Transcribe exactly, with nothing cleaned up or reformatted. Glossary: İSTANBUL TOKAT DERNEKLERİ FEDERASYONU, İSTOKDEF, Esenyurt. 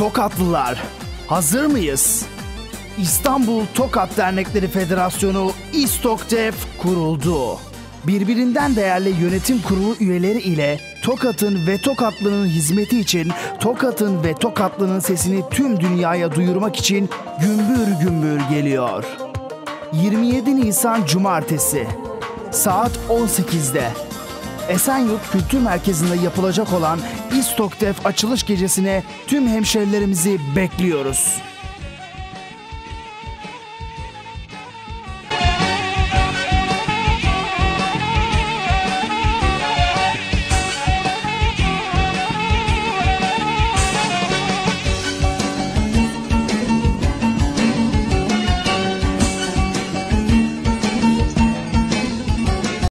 Tokatlılar, hazır mıyız? İstanbul Tokat Dernekleri Federasyonu İSTOKDEF kuruldu. Birbirinden değerli yönetim kurulu üyeleri ile Tokat'ın ve Tokatlı'nın hizmeti için, Tokat'ın ve Tokatlı'nın sesini tüm dünyaya duyurmak için gümbür gümbür geliyor. yirmi yedi Nisan Cumartesi saat on sekizde Esenyurt Kültür Merkezi'nde yapılacak olan İSTOKDEF açılış gecesine tüm hemşehrilerimizi bekliyoruz.